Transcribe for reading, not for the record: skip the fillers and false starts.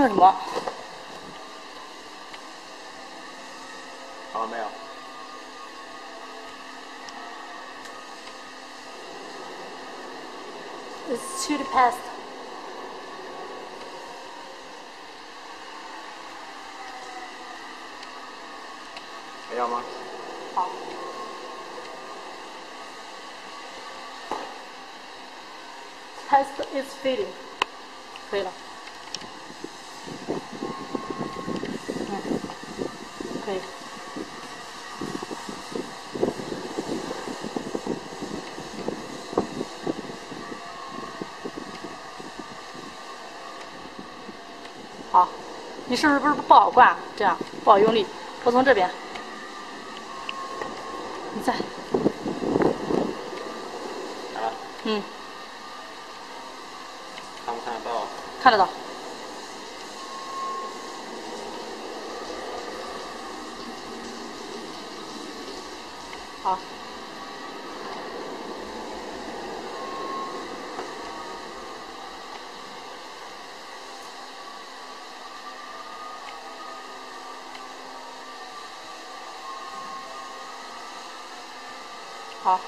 那什么？好了没有？It's to the past. 还要吗？好。Past is fading. 可以了。嗯，可以。好，你是不是不好挂？这样不好用力。我从这边，你再。啊。嗯。 看得到，好，好。